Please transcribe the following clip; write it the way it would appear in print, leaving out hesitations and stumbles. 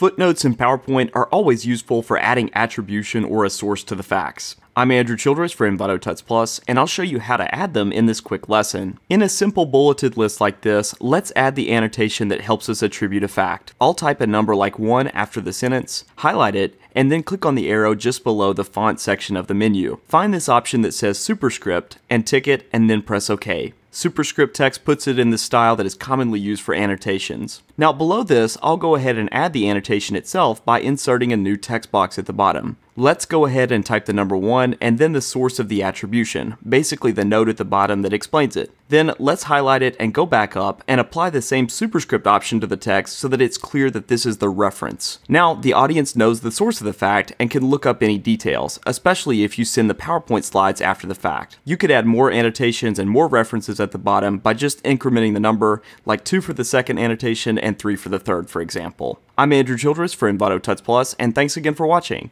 Footnotes in PowerPoint are always useful for adding attribution or a source to the facts. I'm Andrew Childress for Envato Tuts+, and I'll show you how to add them in this quick lesson. In a simple bulleted list like this, let's add the annotation that helps us attribute a fact. I'll type a number like 1 after the sentence, highlight it, and then click on the arrow just below the font section of the menu. Find this option that says Superscript, and tick it, and then press OK. Superscript text puts it in the style that is commonly used for annotations. Now below this, I'll go ahead and add the annotation itself by inserting a new text box at the bottom. Let's go ahead and type the number 1 and then the source of the attribution, basically the note at the bottom that explains it. Then let's highlight it and go back up and apply the same superscript option to the text so that it's clear that this is the reference. Now the audience knows the source of the fact and can look up any details, especially if you send the PowerPoint slides after the fact. You could add more annotations and more references at the bottom by just incrementing the number, like 2 for the second annotation and 3 for the third, for example. I'm Andrew Childress for Envato Tuts+, and thanks again for watching.